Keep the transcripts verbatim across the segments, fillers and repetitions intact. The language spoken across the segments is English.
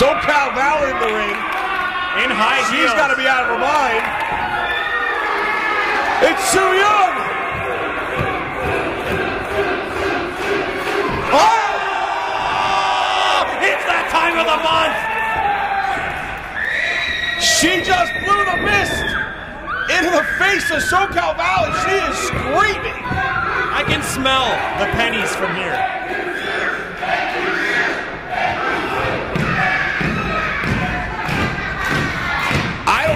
SoCal Val in the ring. In high heels. She's got to be out of her mind. It's Su Yung. Oh! It's that time of the month. She just blew the mist into the face of SoCal Val, and she is screaming. I can smell the pennies from here.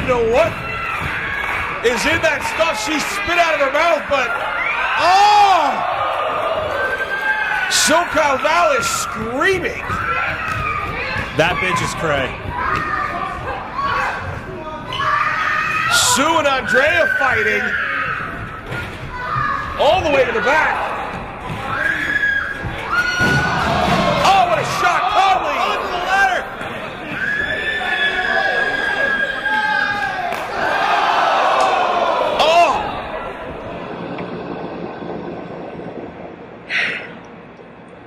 What is in that stuff she spit out of her mouth, but oh! SoCal Val is screaming. That bitch is cray. Su and Andrea fighting all the way to the back. Oh, what a shot, Konley! Onto the ladder!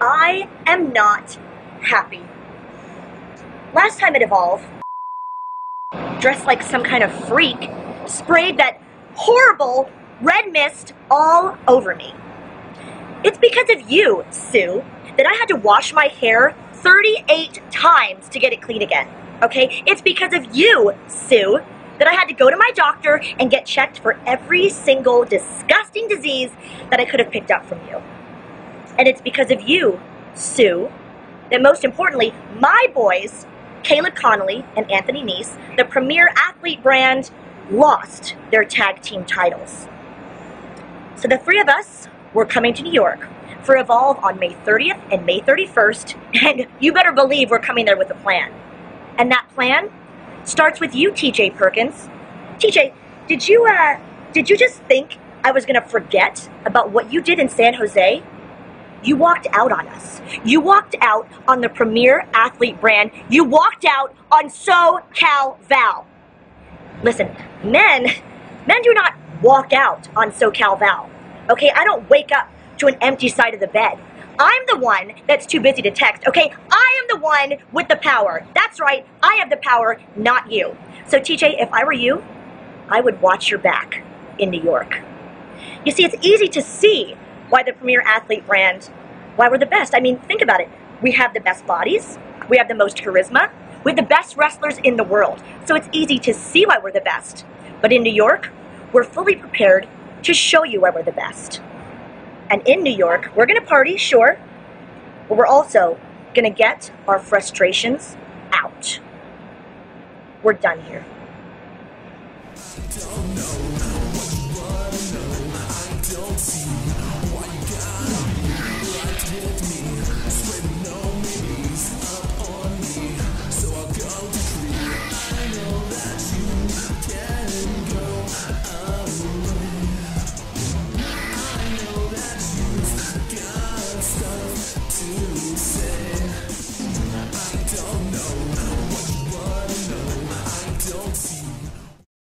I am not happy. Last time at Evolve, dressed like some kind of freak, sprayed that horrible red mist all over me. It's because of you, Su, that I had to wash my hair thirty-eight times to get it clean again, okay? It's because of you, Su, that I had to go to my doctor and get checked for every single disgusting disease that I could have picked up from you. And it's because of you, Su, that most importantly, my boys, Caleb Konley and Anthony Nese, the Premier Athlete Brand, lost their tag team titles. So the three of us, we're coming to New York for Evolve on May thirtieth and May thirty-first, and you better believe we're coming there with a plan. And that plan starts with you, T J Perkins. T J, did you, uh, did you just think I was gonna forget about what you did in San Jose? You walked out on us. You walked out on the Premier Athlete Brand. You walked out on SoCal Val. Listen, men, men do not walk out on SoCal Val, okay? I don't wake up to an empty side of the bed. I'm the one that's too busy to text, okay? I am the one with the power. That's right, I have the power, not you. So T J, if I were you, I would watch your back in New York. You see, it's easy to see why the Premier Athlete Brand, why we're the best. I mean, think about it. We have the best bodies. We have the most charisma. We have the best wrestlers in the world. So it's easy to see why we're the best. But in New York, we're fully prepared to show you why we're the best. And in New York, we're gonna party, sure, but we're also gonna get our frustrations out. We're done here. Don't know what you wanna know. I don't see